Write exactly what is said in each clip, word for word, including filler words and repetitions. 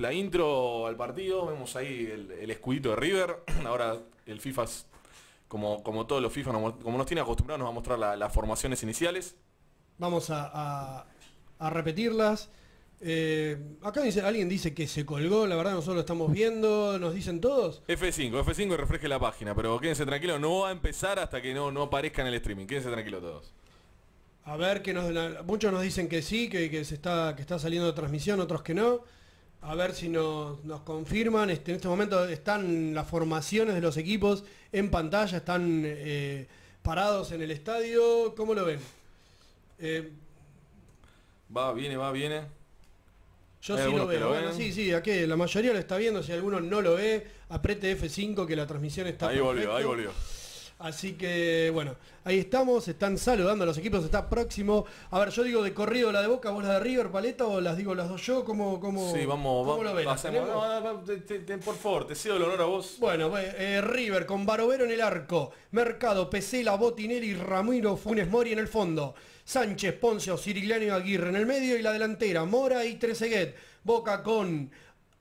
la intro al partido, vemos ahí el, el escudito de River. Ahora el FIFA, es, como, como todos los FIFA, nos, como nos tiene acostumbrados, nos va a mostrar la, las formaciones iniciales. Vamos a, a, a repetirlas. Eh, acá dice, alguien dice que se colgó, la verdad nosotros lo estamos viendo, nos dicen todos. F cinco, F cinco y refresque la página, pero quédense tranquilos, no va a empezar hasta que no, no aparezca en el streaming, quédense tranquilos todos. A ver, que nos, muchos nos dicen que sí, que, que, se está, que está saliendo de transmisión, otros que no. A ver si nos, nos confirman, este, en este momento están las formaciones de los equipos en pantalla, están eh, parados en el estadio, ¿cómo lo ven? Eh, va, viene, va, viene. Yo sí lo veo, bueno, sí, sí, aquí la mayoría lo está viendo, si alguno no lo ve, apriete F cinco que la transmisión está perfecta. Ahí volvió, ahí volvió. Así que, bueno, ahí estamos, están saludando a los equipos, está próximo. A ver, yo digo de corrido la de Boca, vos la de River, Paleta, o las digo las dos yo, ¿cómo, cómo, sí, vamos, ¿cómo va, lo ven? Hacemos, no, no, te, te, te, por favor, te cedo el honor a vos. Bueno, eh, River con Barovero en el arco, Mercado, Pezzella, Botinelli, Ramiro, Funes Mori en el fondo, Sánchez, Ponzio, Sirigliano y Aguirre en el medio y la delantera, Mora y Trezeguet. Boca con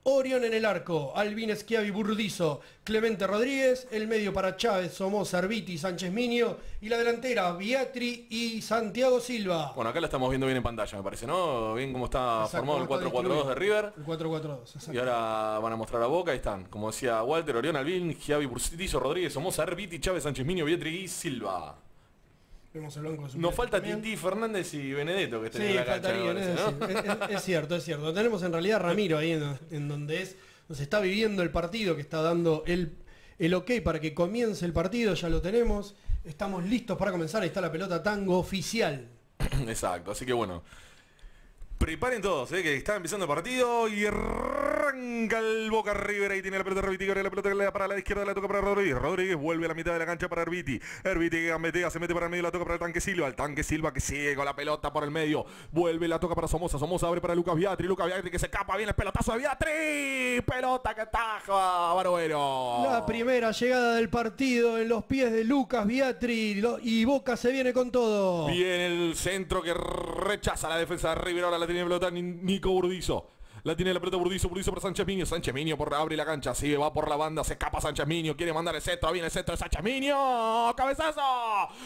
Orión en el arco, Alvin Chiavi, Burdisso, Clemente Rodríguez, el medio para Chávez, Somoza, Érviti, Sánchez Minio y la delantera Viatri y Santiago Silva. Bueno, acá la estamos viendo bien en pantalla, me parece, ¿no? Bien cómo está, exacto, formado el cuatro cuatro dos de River. El cuatro cuatro dos, exacto. Y ahora van a mostrar a Boca, ahí están, como decía Walter, Orión, Alvin, Chiavi, Burdisso, Rodríguez, Somoza, Érviti, Chávez, Sánchez Minio, Viatri y Silva. Vemos el blanco. Nos falta Titi Fernández y Benedetto que estén sí, en la cancha, bien, parece, ¿no? es, es, es cierto, es cierto. Tenemos en realidad a Ramiro ahí en, en donde es, nos está viviendo el partido, que está dando el, el ok para que comience el partido, ya lo tenemos. Estamos listos para comenzar, ahí está la pelota tango oficial. Exacto, así que bueno. Preparen todos, ¿eh? Que está empezando el partido y arranca el Boca River. Ahí tiene la pelota Érviti, la pelota que le da para la izquierda, la toca para Rodríguez. Rodríguez vuelve a la mitad de la cancha para Érviti. Érviti que gambetea, se mete para el medio, la toca para el tanque Silva. El tanque Silva que sigue con la pelota por el medio. Vuelve, la toca para Somoza. Somoza abre para Lucas Viatri. Lucas Viatri que se escapa, bien el pelotazo de Viatri. Pelota que ataja Barovero. La primera llegada del partido en los pies de Lucas Viatri. Y Boca se viene con todo. Viene el centro que rechaza la defensa de River. Ahora la tiene pelota Nico Burdisso. La tiene la pelota Burdisso, Burdisso por Sánchez Minio. Sánchez Minio por, abre la cancha, sigue, va por la banda, se escapa Sánchez Minio, quiere mandar el centro, viene el centro de Sánchez Minio, cabezazo,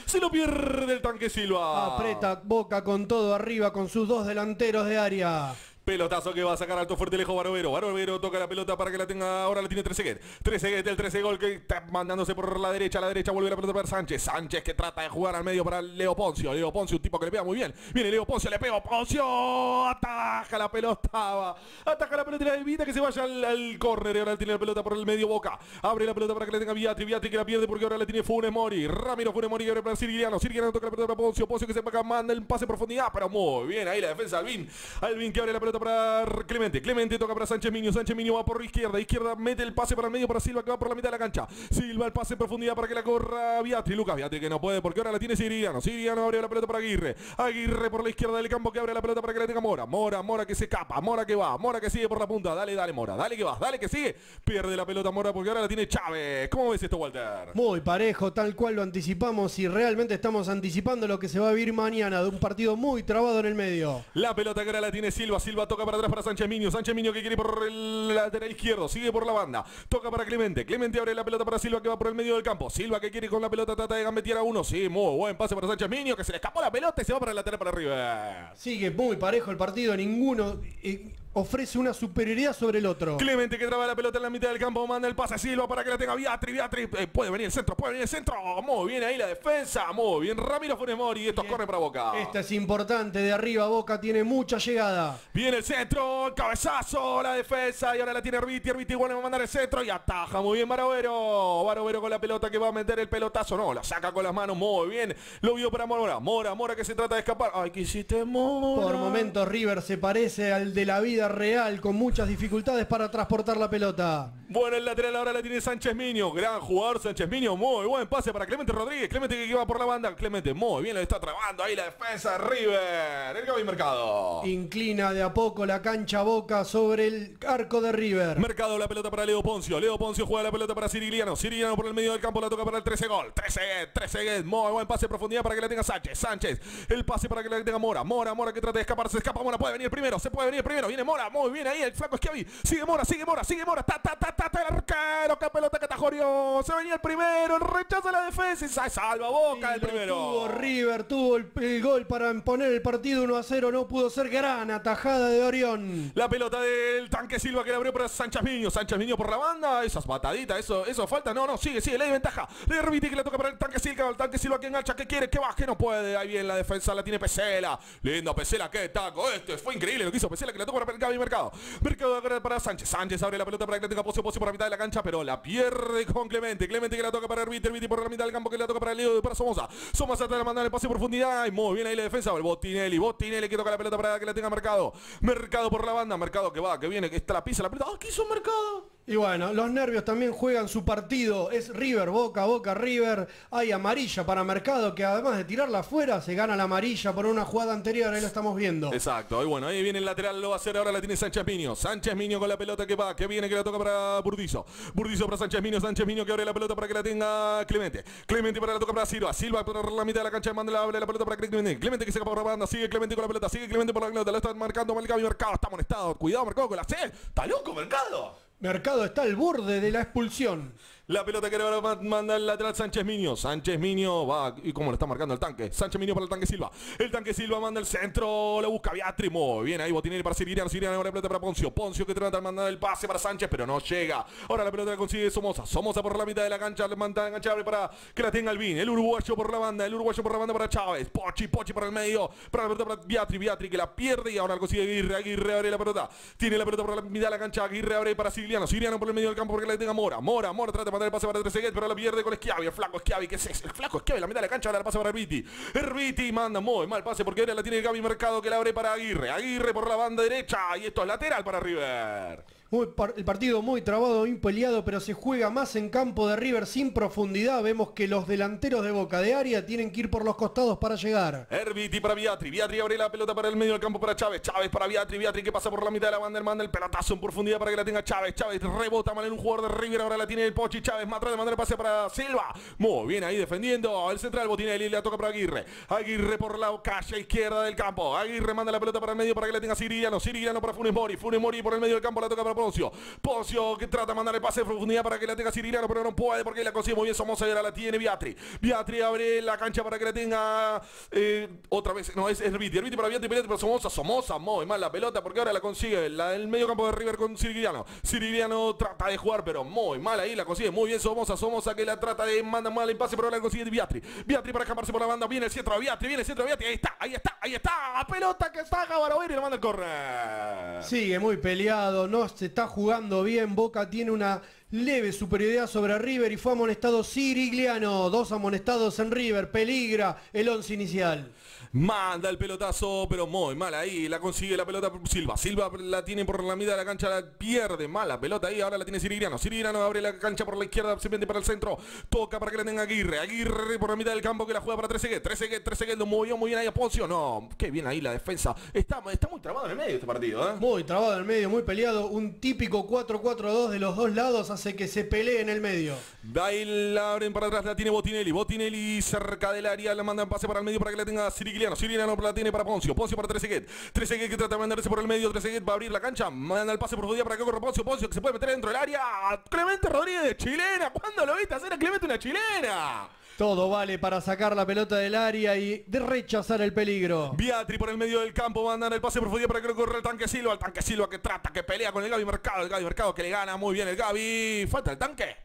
se lo pierde el tanque Silva. Aprieta Boca con todo arriba, con sus dos delanteros de área. Pelotazo que va a sacar alto, fuerte, lejos Barovero. Barovero toca la pelota para que la tenga. Ahora la tiene Trezeguet. Trezeguet, el trece gol que está mandándose por la derecha. A la derecha vuelve la pelota para Sánchez. Sánchez que trata de jugar al medio para Leo Ponzio. Leo Ponzio, un tipo que le pega muy bien. Viene Leo Ponzio, le pega Ponzio. Ataja la pelota. Ataja la pelota y la evita que se vaya al, al córner. Ahora tiene la pelota por el medio Boca. Abre la pelota para que la tenga Viatri. Viatri que la pierde porque ahora la tiene Funes Mori. Ramiro Funes Mori que abre para Sirigliano. Sirigliano toca la pelota para Ponzio. Ponzio que se paga, manda el pase en profundidad. Pero muy bien ahí la defensa. Alvin. Alvin que abre la pelota para Clemente, Clemente toca para Sánchez Minio, Sánchez Minio va por izquierda, izquierda mete el pase para el medio para Silva que va por la mitad de la cancha, Silva el pase en profundidad para que la corra Viatri, Lucas Viatri que no puede porque ahora la tiene Sirigliano, Sirigliano abre la pelota para Aguirre, Aguirre por la izquierda del campo que abre la pelota para que la tenga Mora, Mora, Mora que se escapa, Mora que va, Mora que sigue por la punta, dale, dale Mora, dale que vas, dale que sigue, pierde la pelota Mora porque ahora la tiene Chávez, ¿cómo ves esto Walter? Muy parejo, tal cual lo anticipamos y realmente estamos anticipando lo que se va a vivir mañana de un partido muy trabado en el medio. La pelota que ahora la tiene Silva, Silva toca para atrás para Sánchez Minio, Sánchez Minio que quiere por el lateral izquierdo, sigue por la banda, toca para Clemente, Clemente abre la pelota para Silva que va por el medio del campo, Silva que quiere con la pelota, trata de gambetear a uno, sí, muy buen pase para Sánchez Minio que se le escapó la pelota y se va para el lateral para arriba. Sigue muy parejo el partido, ninguno eh, ofrece una superioridad sobre el otro. Clemente que traba la pelota en la mitad del campo, manda el pase a Silva para que la tenga Viatri, Viatri, eh, puede venir el centro, puede venir el centro, muy bien ahí la defensa, muy bien Ramiro Funes Mori, estos corren para Boca. Esta es importante, de arriba Boca tiene mucha llegada. Viene el centro, el cabezazo, la defensa y ahora la tiene Érviti, Érviti igual va a mandar el centro y ataja muy bien Barovero. Barovero con la pelota que va a meter el pelotazo, no, la saca con las manos, muy bien, lo vio para Mora, Mora, Mora que se trata de escapar. Ay, que hiciste Mora. Por momentos River se parece al de la vida real con muchas dificultades para transportar la pelota. Bueno, el lateral ahora la tiene Sánchez Minio, gran jugador Sánchez Minio, muy buen pase para Clemente Rodríguez, Clemente que va por la banda, Clemente muy bien, lo está trabando ahí la defensa de River, el Gaby Mercado. Inclina de a poco la cancha Boca sobre el arco de River. Mercado la pelota para Leo Ponzio. Leo Ponzio juega la pelota para Sirigliano. Sirigliano por el medio del campo la toca para el trece gol. Trezeguet, Trezeguet. Muy buen pase de profundidad para que la tenga Sánchez. Sánchez. El pase para que la tenga Mora. Mora, Mora que trata de escapar. Se escapa Mora. Puede venir primero. Se puede venir primero. Viene Mora. Mora, muy bien ahí el flaco Schiavi. Sigue Mora, sigue Mora, sigue Mora. Ta, ta, ta, ta, ta, el arquero. Qué pelota que atajó Orión. Se venía el primero. Rechaza la defensa y salva Boca el primero. Tuvo River, tuvo el, el gol para imponer el partido uno a cero. No pudo ser. Gran atajada de Orión. La pelota del tanque Silva que la abrió para Sánchez Minio. Sánchez Minio por la banda. Esas pataditas, eso, eso falta. No, no, sigue, sigue. Le da ventaja. Le Érviti que le toca para el tanque Silva. El tanque Silva que engancha. ¿Qué quiere? ¿Qué va? Que no puede. Ahí bien la defensa. La tiene Pezzella. Lindo Pezzella. Qué taco. Este fue increíble lo que hizo Pezzella, que la toca para Mercado y Mercado. Mercado para Sánchez. Sánchez abre la pelota para Clemente. Ponzio, Ponzio por la mitad de la cancha, pero la pierde con Clemente. Clemente que la toca para Érviti. Érviti por la mitad del campo que la toca para Leo y para Somoza. Somoza te la manda en el pase de profundidad. Y muy bien ahí la defensa. El Botinelli. Botinelli que toca la pelota para que la tenga Mercado. Mercado por la banda. Mercado que va, que viene, que está la pisa, la pelota. ¡Ah, qué hizo Mercado! Y bueno, los nervios también juegan su partido. Es River, Boca, Boca, River. Hay amarilla para Mercado, que además de tirarla afuera, se gana la amarilla por una jugada anterior. Ahí lo estamos viendo. Exacto. Y bueno, ahí viene el lateral, lo va a hacer ahora, la tiene Sánchez Minio. Sánchez Minio con la pelota que va, que viene, que la toca para Burdisso. Burdisso para Sánchez Minio. Sánchez Minio que abre la pelota para que la tenga Clemente. Clemente para la toca para Silva. Silva por la mitad de la cancha, manda la, abre la pelota para Clemente. Clemente que se escapa por la banda. Sigue Clemente con la pelota. Sigue Clemente por la pelota. Lo está marcando mal Cabo. Mercado está amonestado. Cuidado, Mercado con la C. Está loco, Mercado. Mercado está al borde de la expulsión. La pelota que le va a mandar el lateral Sánchez Minio. Sánchez Minio va. ¿Y cómo lo está marcando el tanque? Sánchez Minio para el tanque Silva. El tanque Silva manda el centro. La busca Viatri. Muy bien ahí Botinelli para Sirigliano. Sirigliano ahora la pelota para Ponzio. Ponzio que trata de mandar el pase para Sánchez, pero no llega. Ahora la pelota la consigue Somoza. Somoza por la mitad de la cancha. Le manda enganchable para que la tenga Alvin. El uruguayo por la banda. El uruguayo por la banda para Chávez. Pochi, Pochi para el medio. Para la pelota para Viatri. Viatri que la pierde y ahora la consigue Aguirre. Aguirre abre la pelota. Tiene la pelota por la mitad de la cancha. Aguirre abre para Sirigliano. Sirigliano por el medio del campo porque la tenga Mora. Mora, Mora trata de mandar el pase para Trezeguet, pero la pierde con Schiavi. El flaco Schiavi, ¿qué es eso? El flaco Schiavi, la mitad de la cancha, ahora la pasa para Érviti. Érviti manda muy mal pase porque ahora la tiene Gaby Mercado que la abre para Aguirre. Aguirre por la banda derecha y esto es lateral para River. Muy par el partido muy trabado, muy peleado, pero se juega más en campo de River sin profundidad. Vemos que los delanteros de Boca de área tienen que ir por los costados para llegar. Érviti para Viatri. Viatri abre la pelota para el medio del campo para Chávez. Chávez para Viatri. Viatri que pasa por la mitad de la banda. El manda el pelotazo en profundidad para que la tenga Chávez. Chávez rebota mal en un jugador de River. Ahora la tiene el Pochi. Chávez más atrás de mandar el pase para Silva. Muy bien ahí defendiendo el central Botinelli. La toca para Aguirre. Aguirre por la calle izquierda del campo. Aguirre manda la pelota para el medio para que la tenga Sirigliano. Sirigliano para Funes Mori. Funes Mori por el medio del campo la toca para Ponzio. Ponzio que trata de mandarle pase de profundidad para que la tenga Sirigliano, pero no puede porque la consigue muy bien Somoza y ahora la tiene Viatri. Viatri abre la cancha para que la tenga eh, otra vez, no, es Érviti, Érviti para Viatri, Viatri para Somoza, Somoza, mueve mal la pelota porque ahora la consigue la, el medio campo de River con Sirigliano. Sirigliano trata de jugar, pero muy mal ahí, la consigue muy bien Somoza, Somoza que la trata de mandar mal el pase, pero ahora la consigue Viatri. Viatri para escaparse por la banda, viene el centro de Viatri, viene el centro de Viatri, ahí está, ahí está, ahí está, la pelota que saca Barovero y la manda al córner. Sigue muy peleado, no se está jugando bien, Boca tiene una leve superioridad sobre River y fue amonestado Sirigliano, dos amonestados en River, peligra el once inicial. Manda el pelotazo, pero muy mal ahí, la consigue la pelota Silva, Silva la tiene por la mitad de la cancha, la pierde, mala pelota ahí, ahora la tiene Sirigliano, Sirigliano abre la cancha por la izquierda, se mete para el centro, toca para que la tenga Aguirre, Aguirre por la mitad del campo que la juega para Trezeguet, Trezeguet, Trezeguet lo movió muy bien ahí a Ponzio, no, qué bien ahí la defensa, está, está muy trabado en el medio este partido, ¿eh? Muy trabado en el medio, muy peleado, un típico cuatro cuatro dos de los dos lados, hace que se pelee en el medio. Ahí la abren para atrás, la tiene Botinelli. Botinelli cerca del área, la mandan pase para el medio para que la tenga Sirigliano. Sirigliano la tiene para Ponzio. Ponzio para Trezeguet. Trezeguet que trata de mandarse por el medio. Trezeguet va a abrir la cancha. Manda el pase por Jodía para que corra Ponzio. Ponzio que se puede meter dentro del área. Clemente Rodríguez, chilena. ¿Cuándo lo viste hacer a Clemente una chilena? Todo vale para sacar la pelota del área y de rechazar el peligro. Viatri por el medio del campo, mandan el pase por Jodía para que corra el tanque Silva. El tanque Silva que trata, que pelea con el Gaby Mercado. El Gaby Mercado que le gana muy bien el Gaby. Falta el tanque,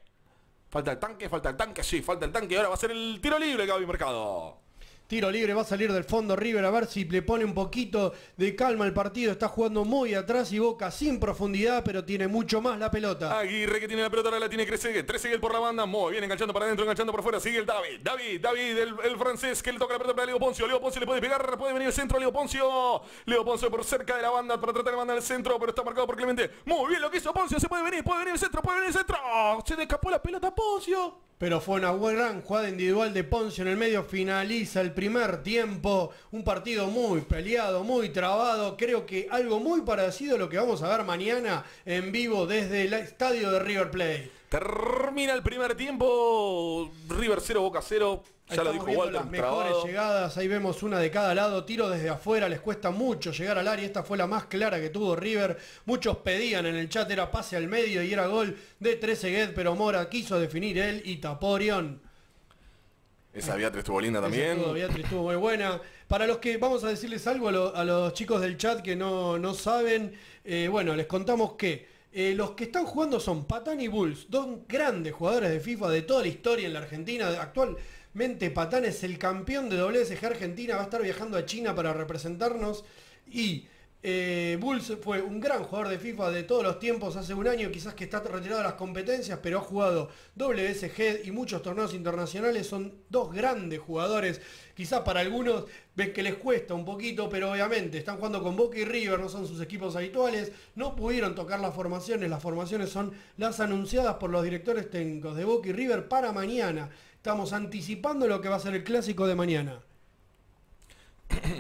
falta el tanque, falta el tanque, sí, falta el tanque. Ahora va a ser el tiro libre, Gaby Mercado. Tiro libre, va a salir del fondo River, a ver si le pone un poquito de calma al partido. Está jugando muy atrás y Boca sin profundidad, pero tiene mucho más la pelota. Aguirre que tiene la pelota, ahora la tiene Trezeguet. Trezeguet por la banda, muy bien, enganchando para adentro, enganchando por fuera. Sigue el David, David, David, el, el francés que le toca la pelota para Leo Ponzio. Leo Ponzio le puede pegar, puede venir el centro, Leo Ponzio. Leo Ponzio por cerca de la banda para tratar de mandar el centro, pero está marcado por Clemente. Muy bien lo que hizo Ponzio, se puede venir, puede venir el centro, puede venir el centro. Oh, se escapó la pelota a Ponzio. Pero fue una gran jugada individual de Ponzio en el medio, finaliza el primer tiempo, un partido muy peleado, muy trabado, creo que algo muy parecido a lo que vamos a ver mañana en vivo desde el estadio de River Plate. Termina el primer tiempo. River cero, Boca cero. Ya lo dijo Walter. Las mejores trabado. llegadas. Ahí vemos una de cada lado. Tiro desde afuera. Les cuesta mucho llegar al área. Esta fue la más clara que tuvo River. Muchos pedían en el chat. Era pase al medio y era gol de Trezeguet. Pero Mora quiso definir él y tapó Orión. Esa Viatri estuvo linda también. Esa Viatri estuvo muy buena. Para los que, vamos a decirles algo a, lo, a los chicos del chat que no, no saben. Eh, bueno, les contamos que eh, los que están jugando son Patán y Bulls. Dos grandes jugadores de FIFA de toda la historia en la Argentina. Actualmente Patán es el campeón de W S G Argentina. Va a estar viajando a China para representarnos. Y eh, Bulls fue un gran jugador de FIFA de todos los tiempos. Hace un año quizás que está retirado de las competencias, pero ha jugado W S G y muchos torneos internacionales. Son dos grandes jugadores. Quizás para algunos ves que les cuesta un poquito, pero obviamente están jugando con Boca y River, no son sus equipos habituales, no pudieron tocar las formaciones. Las formaciones son las anunciadas por los directores técnicos de Boca y River para mañana. Estamos anticipando lo que va a ser el clásico de mañana.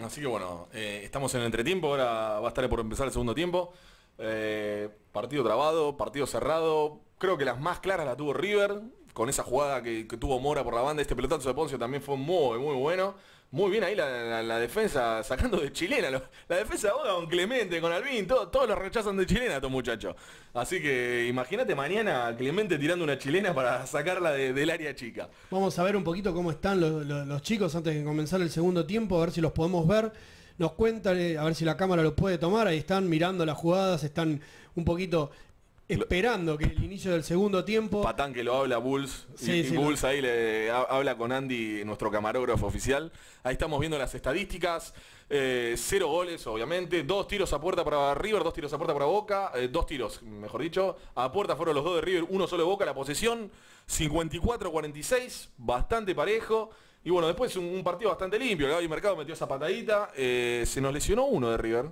Así que bueno, eh, estamos en el entretiempo, ahora va a estar por empezar el segundo tiempo. Eh, partido trabado, partido cerrado, creo que las más claras las tuvo River, con esa jugada que, que tuvo Mora por la banda. Este pelotazo de Ponzio también fue muy, muy bueno. Muy bien ahí la, la, la defensa, sacando de chilena. Lo, la defensa de Boca con Clemente, con Alvin, todo, todos los rechazan de chilena a estos muchachos. Así que imagínate mañana a Clemente tirando una chilena para sacarla de, del área chica. Vamos a ver un poquito cómo están los, los, los chicos antes de comenzar el segundo tiempo, a ver si los podemos ver. Nos cuentan, a ver si la cámara los puede tomar. Ahí están mirando las jugadas, están un poquito esperando que el inicio del segundo tiempo. Patán que lo habla Bulls, sí, y, sí, y Bulls lo... ahí le ha, habla con Andy, nuestro camarógrafo oficial. Ahí estamos viendo las estadísticas. eh, Cero goles, obviamente. Dos tiros a puerta para River, dos tiros a puerta para Boca. eh, Dos tiros, mejor dicho, a puerta fueron los dos de River, uno solo de Boca. La posesión cincuenta y cuatro a cuarenta y seis, bastante parejo. Y bueno, después un, un partido bastante limpio. El Mercado metió esa patadita. eh, Se nos lesionó uno de River.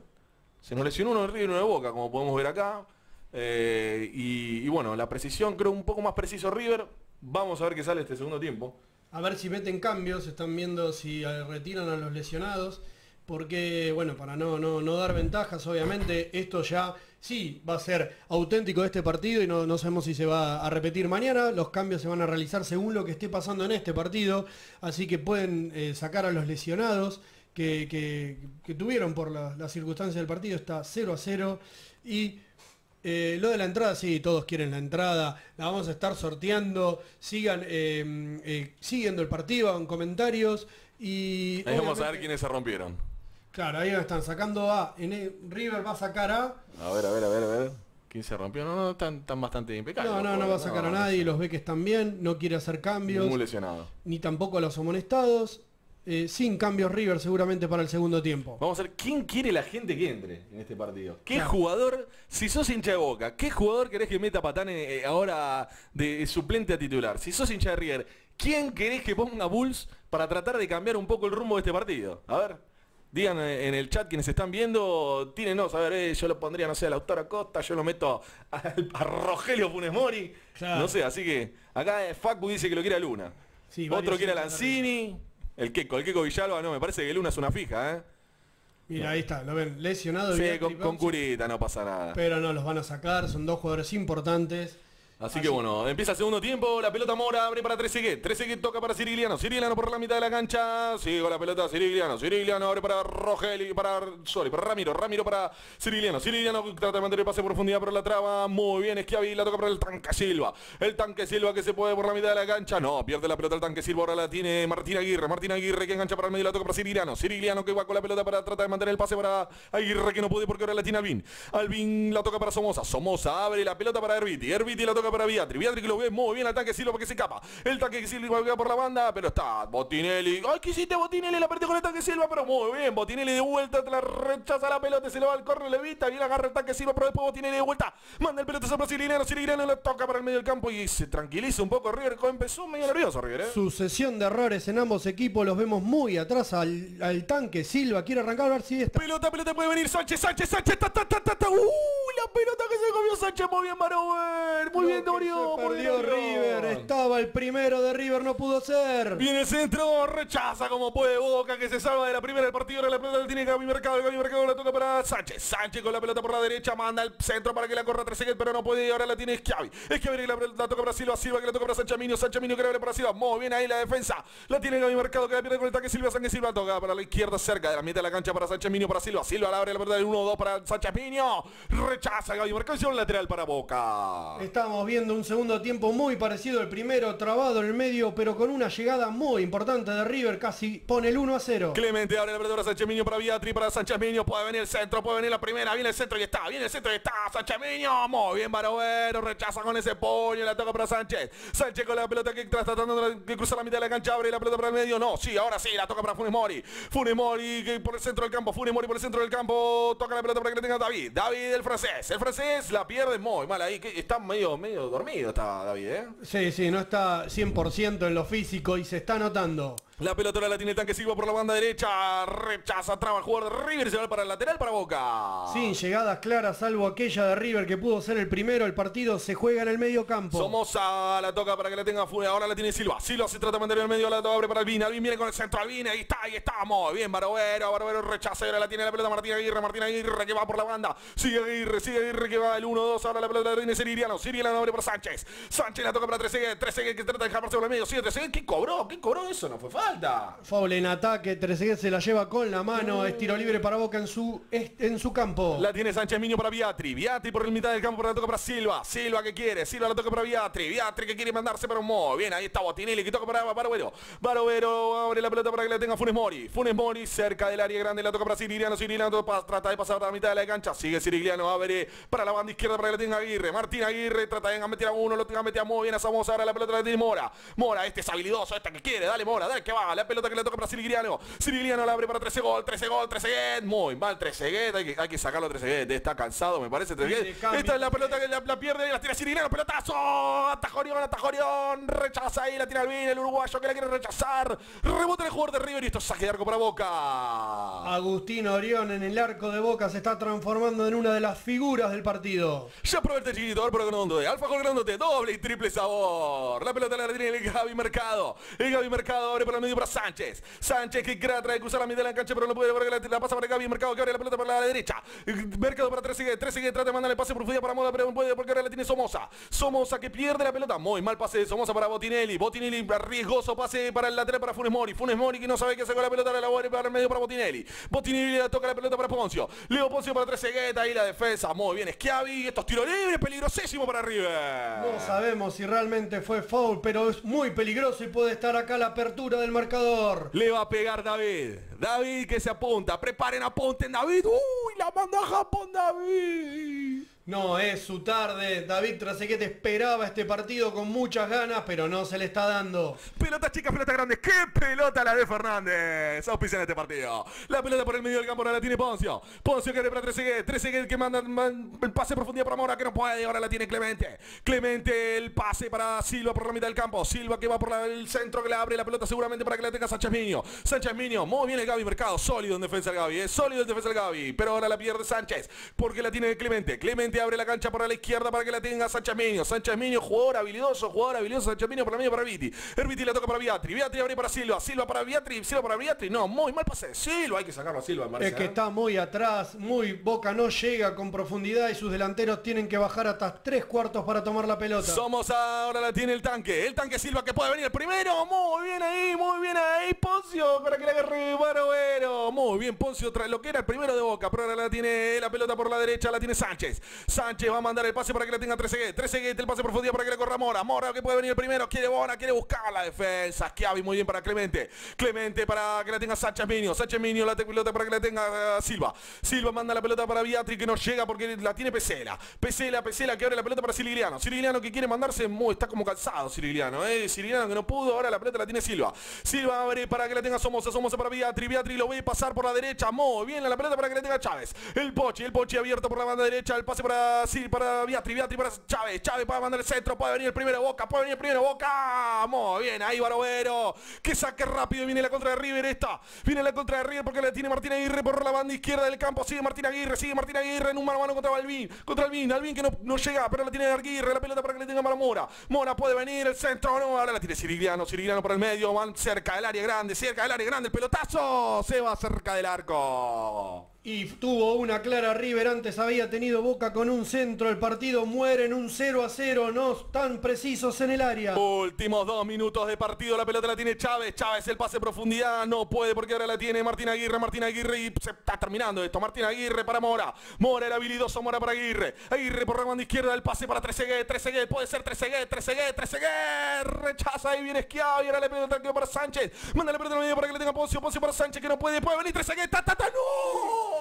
Se nos lesionó uno de River y uno de Boca, como podemos ver acá. Eh, y, y bueno, la precisión, creo un poco más preciso River. Vamos a ver qué sale este segundo tiempo. A ver si meten cambios, están viendo si retiran a los lesionados. Porque, bueno, para no, no, no dar ventajas, obviamente, esto ya sí va a ser auténtico este partido y no, no sabemos si se va a repetir mañana. Los cambios se van a realizar según lo que esté pasando en este partido. Así que pueden eh, sacar a los lesionados que, que, que tuvieron por la, la circunstancia del partido. Está cero a cero y... Eh, lo de la entrada, sí, todos quieren la entrada. La vamos a estar sorteando. Sigan eh, eh, siguiendo el partido, hagan comentarios. Y ahí vamos a ver quiénes se rompieron. Claro, ahí están sacando a en, River va a sacar a... A ver, a ver, a ver, a ver quién se rompió. No, no, están, están bastante impecables. No, no, no va a sacar no, a nadie, los beques también. No quiere hacer cambios. Ningún lesionado. Ni tampoco a los amonestados. Eh, sin cambios River seguramente para el segundo tiempo. Vamos a ver quién quiere la gente que entre en este partido. ¿Qué claro. jugador, si sos hincha de Boca, qué jugador querés que meta Patán eh, ahora de suplente a titular? Si sos hincha de River, ¿quién querés que ponga Bulls para tratar de cambiar un poco el rumbo de este partido? A ver, digan en el chat quienes están viendo, tírenos, a ver, eh, yo lo pondría, no sé, a Lautaro Acosta, yo lo meto a, a Rogelio Funes Mori, claro. No sé, así que acá eh, Facu dice que lo quiere a Luna, sí, otro quiere a Lanzini. El Queco, el Queco Villalba, no, me parece que Luna es una fija, ¿eh? Mira, ahí está, lo ven, lesionado. Sí, con, con curita no pasa nada. Pero no, los van a sacar, son dos jugadores importantes. Así, Así que bueno, empieza el segundo tiempo, la pelota Mora abre para Trezeguet, Trezeguet toca para Sirigliano, Sirigliano por la mitad de la cancha, sigue la pelota Sirigliano, Sirigliano abre para Rogelio, para, sorry, para Ramiro, Ramiro para Sirigliano, Sirigliano trata de mantener el pase de profundidad pero la traba, muy bien, Schiavi la toca para el Tanque Silva, el Tanque Silva que se puede por la mitad de la cancha, no, pierde la pelota el Tanque Silva, ahora la tiene Martín Aguirre, Martín Aguirre que engancha para el medio, la toca para Sirigliano, Sirigliano que va con la pelota para tratar de mantener el pase para Aguirre que no puede porque ahora la tiene Alvin, Alvin la toca para Somoza, Somoza abre la pelota para Érviti, Érviti la toca para Viatri, Viatri que lo ve muy bien al Tanque Silva porque se escapa, el Tanque Silva queda por la banda, pero está Botinelli, ay, ¿qué hiciste Botinelli? La perdió con el Tanque Silva, pero muy bien, Botinelli de vuelta, te la rechaza la pelota, se le va al córner, le evita, bien agarra el Tanque Silva, pero después Botinelli de vuelta, manda el pelotazo para Sirigliano, Sirigliano le toca para el medio del campo y se tranquiliza un poco River, empezó medio nervioso River, ¿eh? Sucesión de errores en ambos equipos, los vemos muy atrás al, al Tanque Silva, quiere arrancar, a ver si está. Pelota, pelota, puede venir Sánchez, Sánchez, Sánchez, ta, ta, ta, ta, ta. Uh, la pelota que se comió Sánchez, muy bien Barovero, muy bien Orión, muy bien River, estaba el primero de River, no pudo ser. Viene el centro, rechaza como puede Boca, que se salva de la primera del partido, la pelota la tiene Gaby Mercado, Gaby Mercado la toca para Sánchez, Sánchez con la pelota por la derecha, manda al centro para que la corra Trezeguet, pero no puede, ahora la tiene Schiavi, Schiavi la, la toca para Silva, Silva que la toca para Sánchez Minio, Sánchez Minio que la abre para Silva, muy bien ahí la defensa, la tiene Gaby Mercado que la pierde con el ataque Silva, Sánchez Silva toca para la izquierda cerca de la mitad de la cancha para Sánchez Minio, para Silva, Silva la abre la pelota del uno dos para Sánchez Minio, rechaza Gaby Mercado, y un lateral para Boca. Estamos viendo un segundo tiempo muy parecido al primero, trabado en el medio, pero con una llegada muy importante de River, casi pone el uno a cero. Clemente abre la pelota para Sánchez Minio, para Viatri, para Sánchez Minio, puede venir el centro, puede venir la primera, viene el centro y está, viene el centro y está, Sánchez Minio, muy bien Barovero, rechaza con ese puño, la toca para Sánchez, Sánchez con la pelota que está tratando de cruzar la mitad de la cancha, abre la pelota para el medio, no, sí, ahora sí, la toca para Funes Mori, Funes Mori que por el centro del campo, Funes Mori por el centro del campo, toca la pelota para que la tenga David, David el francés, el francés la pierde muy mal ahí, que está medio, medio dormido está David, ¿eh? Sí, sí, no está cien por ciento en lo físico y se está notando. La pelota la tiene Tanque Silva por la banda derecha, rechaza, traba el jugador de River, se va para el lateral para Boca. Sin llegadas claras, salvo aquella de River que pudo ser el primero, el partido se juega en el medio campo. Somoza la toca para que la tenga fuera, ahora la tiene Silva, Silva se trata de mantener en el medio, la toca, abre para Alvin, Alvin viene con el centro, Alvin, ahí está, ahí estamos, bien Barovero, Barovero rechaza, ahora la tiene la pelota Martín Aguirre, Martín Aguirre que va por la banda, sigue Aguirre, sigue Aguirre que va el uno dos, ahora la pelota la tiene Sirigliano, Sirigliano abre para Sánchez, Sánchez la toca para Trezeguet, Trezeguet que trata de dejarse por el medio, sigue Trezeguet, ¿qué cobró? ¿Qué cobró eso? No fue fácil. Foul en ataque, Trezeguet se la lleva con la mano, es tiro libre para Boca en su, en su campo. La tiene Sánchez Minio para Viatri, Viatri por el mitad del campo, para la toca para Silva, Silva que quiere, Silva la toca para Viatri, Viatri que quiere mandarse para un modo, bien, ahí está Botinelli que toca para Barovero, Barovero abre la pelota para que la tenga Funes Mori, Funes Mori cerca del área grande, la toca para Sirigliano, Sirigliano trata de pasar a la mitad de la cancha, sigue Sirigliano, abre para la banda izquierda para que la tenga Aguirre, Martín Aguirre trata de meter a uno, lo tenga meter a Mo, bien a Somoza, ahora la pelota la tiene Mora, Mora este es habilidoso, esta que quiere, dale Mora, dale que va. La pelota que le toca para Sirigliano, Sirigliano la abre para Trezeguet, Trezeguet, Trezeguet, muy mal Trezeguet, hay que, hay que sacarlo a Trezeguet, está cansado me parece Trezeguet, esta es la pelota que la, la pierde y la tira Sirigliano, pelotazo, atajó Orión, atajó Orión, rechaza ahí, la tira Alvin, el uruguayo que la quiere rechazar, rebota el jugador de River y esto es saque de arco para Boca. Agustín Orión en el arco de Boca se está transformando en una de las figuras del partido. Ya probé el chiquito, ahora probé de Alfa Jorge, doble y triple sabor, la pelota la tiene el Gaby Mercado, el Gaby Mercado abre para el medio para Sánchez, Sánchez que trata de cruzar la mitad de la cancha pero no puede, la, la pasa para Gaby Mercado que abre la pelota para la derecha, Mercado para Trezeguet, Trezeguet trata de mandarle pase profundidad para Moda pero no puede porque ahora la tiene Somoza, Somoza que pierde la pelota, muy mal pase de Somoza para Botinelli, Botinelli riesgoso pase para el lateral para Funes Mori, Funes Mori que no sabe que sacó la pelota, la vuelve para el medio para Botinelli, Botinelli la toca la pelota para Ponzio, Leo Ponzio para Trezeguet, ahí la defensa, muy bien Schiavi, estos tiros libres peligrosísimo para River. No sabemos si realmente fue foul pero es muy peligroso y puede estar acá la apertura del marcador. Le va a pegar David. David que se apunta. Preparen, apunten David. Uy, la manda a Japón David. No es su tarde, David Trezeguet esperaba este partido con muchas ganas, pero no se le está dando. Pelotas chicas, pelotas grandes, ¡qué pelota la de Fernández! Auspicia en este partido. La pelota por el medio del campo, ahora la tiene Ponzio. Ponzio que abre para Trezeguet, Trezeguet que manda man, el pase profundidad para Mora, que no puede, ahora la tiene Clemente. Clemente el pase para Silva por la mitad del campo, Silva que va por la, el centro, que la abre la pelota seguramente para que la tenga Sánchez Minio. Sánchez Minio, muy bien el Gaby Mercado, sólido en defensa el Gaby, es sólido en defensa el Gaby, pero ahora la pierde Sánchez, porque la tiene Clemente. Clemente abre la cancha para la izquierda para que la tenga Sánchez Minio, Sánchez Minio, jugador habilidoso, jugador habilidoso, Sánchez Minio para medio para Érviti, Érviti la toca para Viatri, Viatri abre para Silva, Silva para Viatri, Silva para Viatri, no, muy mal pase, Silva, hay que sacarlo a Silva. Marcia. Es que está muy atrás, muy Boca no llega con profundidad y sus delanteros tienen que bajar hasta tres cuartos para tomar la pelota. Somos ahora la tiene el tanque, el tanque Silva que puede venir el primero, muy bien ahí, muy bien ahí, Ponzio para que la agarre Barovero, muy bien Ponzio, trae lo que era el primero de Boca, pero ahora la tiene la pelota por la derecha, la tiene Sánchez. Sánchez va a mandar el pase para que la tenga Trezeguet, Trezeguet el pase profundidad para que la corra Mora, Mora que puede venir el primero, quiere Mora, quiere buscar la defensa, Schiavi muy bien para Clemente, Clemente para que la tenga Sánchez Minio, Sánchez Minio la pelota para que la tenga uh, Silva, Silva manda la pelota para Viatri que no llega porque la tiene Pezzella, Pezzella, Pezzella que abre la pelota para Sirigliano, Sirigliano que quiere mandarse, muy, está como cansado Sirigliano, eh, Sirigliano que no pudo, ahora la pelota la tiene Silva, Silva abre para que la tenga Somoza, Somoza para Viatri, Viatri lo ve pasar por la derecha, muy bien la pelota para que la tenga Chávez, el Pochi, el Pochi abierto por la banda derecha, el pase para para sí, para Viatri, Viatri para Chávez, Chávez para mandar el centro, puede venir el primero Boca, puede venir el primero Boca, muy bien, ahí Barovero, que saque rápido, viene la contra de River esta, viene la contra de River porque la tiene Martín Aguirre por la banda izquierda del campo, sigue Martín Aguirre, sigue Martín Aguirre en un mano a mano contra Alvin, contra Alvin, Alvin que no, no llega, pero la tiene Aguirre, la pelota para que le tenga para Mora, Mora puede venir el centro, no, ahora la tiene Sirigliano, Sirigliano por el medio, van cerca del área grande, cerca del área grande, el pelotazo, se va cerca del arco. Y tuvo una clara River, antes había tenido Boca con un centro, el partido muere en un cero a cero, no tan precisos en el área. Últimos dos minutos de partido, la pelota la tiene Chávez, Chávez el pase de profundidad, no puede porque ahora la tiene Martín Aguirre, Martín Aguirre y se está terminando esto, Martín Aguirre para Mora, Mora el habilidoso, Mora para Aguirre, Aguirre por la banda izquierda, el pase para Trezeguet, Trezeguet, puede ser Trezeguet, Trezeguet, Trezeguet, rechaza, ahí viene Schiavi, ahora la pelota para Sánchez, manda la pelota al medio para que le tenga Ponzio, Ponzio para Sánchez que no puede, puede venir Trezeguet, ta, ta, ta, no.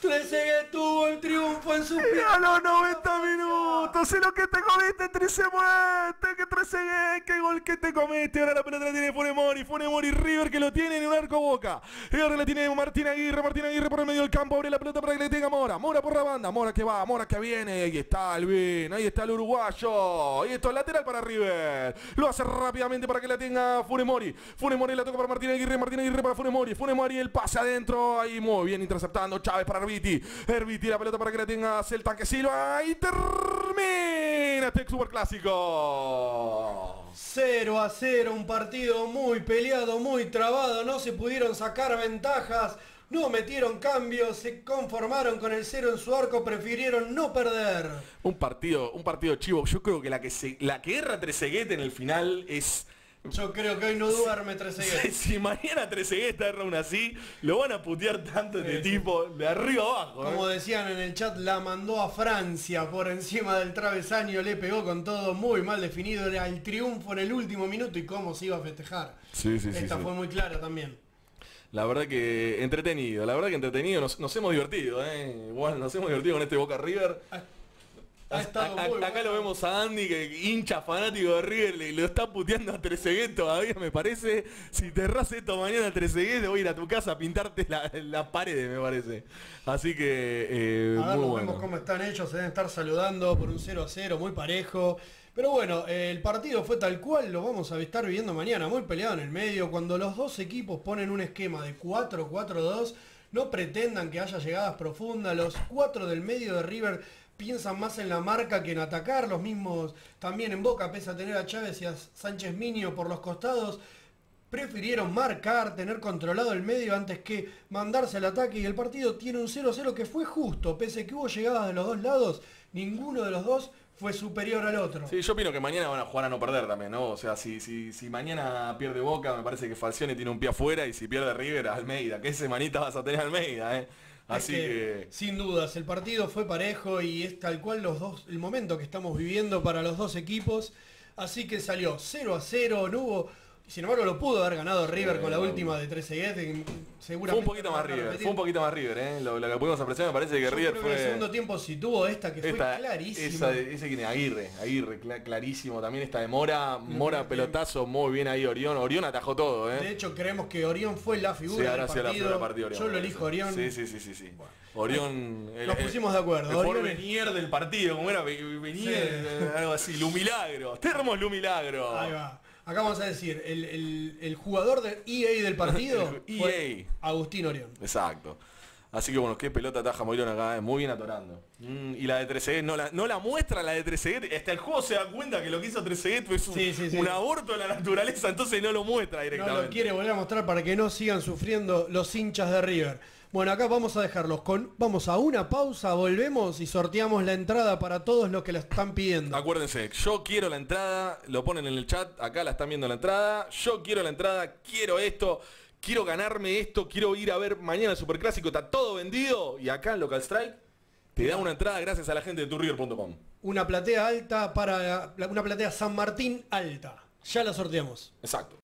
Trezeguet tuvo el triunfo en su pie. A los noventa minutos, es lo que te comiste, Trezeguet, que Trezeguet, qué gol que te comiste. Ahora la pelota la tiene Funes Mori, Funes Mori, River que lo tiene en un arco Boca. Y ahora la tiene Martín Aguirre, Martín Aguirre por el medio del campo, abre la pelota para que le tenga Mora, Mora por la banda, Mora que va, Mora que viene, ahí está Alvin, ahí está el uruguayo, y esto es lateral para River. Lo hace rápidamente para que la tenga Funes Mori, Funes Mori la toca para Martín Aguirre, Martín Aguirre para Funes Mori, Funes Mori el pase adentro, ahí muy bien interceptando Chávez para Érviti, Érviti la pelota para que la tenga Celta que Silva y termina este Superclásico. cero a cero, un partido muy peleado, muy trabado, no se pudieron sacar ventajas, no metieron cambios, se conformaron con el cero en su arco, prefirieron no perder. Un partido, un partido chivo, yo creo que la que, se, la que erra Trezeguet en el final es... Yo creo que hoy no duerme Trezeguet. Si, si mañana Trezeguet erra aún así, lo van a putear tanto este sí, tipo de arriba abajo. Como ¿eh? decían en el chat, la mandó a Francia por encima del travesaño, le pegó con todo, muy mal definido, era el triunfo en el último minuto y cómo se iba a festejar. Sí, sí, Esta sí, fue sí. muy clara también. La verdad que entretenido, la verdad que entretenido, nos, nos hemos divertido, ¿eh? Bueno, nos hemos divertido con este Boca River. Ah. Ha estado a, a, muy acá bueno. Lo vemos a Andy, que hincha fanático de River, le, lo está puteando a Trezeguet todavía, me parece. Si te erras esto mañana a Trezeguet, voy a ir a tu casa a pintarte las la paredes, me parece. Así que, eh, a ver, muy bueno. Vemos cómo están ellos, se deben estar saludando por un cero a cero, muy parejo. Pero bueno, eh, el partido fue tal cual, lo vamos a estar viendo mañana, muy peleado en el medio. Cuando los dos equipos ponen un esquema de cuatro cuatro dos, no pretendan que haya llegadas profundas, los cuatro del medio de River... piensan más en la marca que en atacar, los mismos también en Boca, pese a tener a Chávez y a Sánchez Minio por los costados, prefirieron marcar, tener controlado el medio antes que mandarse al ataque, y el partido tiene un cero a cero que fue justo, pese a que hubo llegadas de los dos lados, ninguno de los dos fue superior al otro. Sí, yo opino que mañana van a jugar a no perder también, ¿no? O sea, si, si, si mañana pierde Boca, me parece que Falcione tiene un pie afuera, y si pierde River, Almeida, que semanita vas a tener Almeida, ¿eh? Así es que, que... sin dudas, el partido fue parejo y es tal cual los dos, el momento que estamos viviendo para los dos equipos. Así que salió cero a cero, no hubo... Sin embargo, lo pudo haber ganado River eh, con la última de Trezeguet. Seguramente fue un poquito más River, repetir. fue un poquito más River, ¿eh? Lo, lo que pudimos apreciar me parece que Yo River creo fue... que el segundo tiempo sí tuvo esta que esta, fue clarísima. Esa de, ese que Aguirre, Aguirre, clar, clarísimo. También esta de Mora, Mora sí, pelotazo, bien. Muy bien ahí Orión. Orión atajó todo, ¿eh? De hecho, creemos que Orión fue la figura sí, ahora del partido. La partida, Orión, Yo lo elijo Orión. Sí, sí, sí, sí. sí. Bueno. Orión... El, Nos pusimos de acuerdo. El porvenir del partido, como era, venía sí. algo así, Lumilagro. Termos Lumilagro. Ahí va. Acá vamos a decir, el, el, el jugador de E A del partido fue Agustín Orión. Exacto. Así que bueno, qué pelota ataja Moirón acá, eh? muy bien atorando. Mm, y la de Trezeguet, no la, no la muestra la de Trezeguet, hasta el juego se da cuenta que lo que hizo Trezeguet fue un, sí, sí, sí. un aborto de la naturaleza, entonces no lo muestra directamente. No lo quiere volver a mostrar para que no sigan sufriendo los hinchas de River. Bueno, acá vamos a dejarlos con... Vamos a una pausa, volvemos y sorteamos la entrada para todos los que la están pidiendo. Acuérdense, yo quiero la entrada, lo ponen en el chat, acá la están viendo la entrada. Yo quiero la entrada, quiero esto, quiero ganarme esto, quiero ir a ver mañana el Superclásico, está todo vendido. Y acá en Local Strike te da una entrada gracias a la gente de tu river punto com. Una platea alta para... Una platea San Martín alta. Ya la sorteamos. Exacto.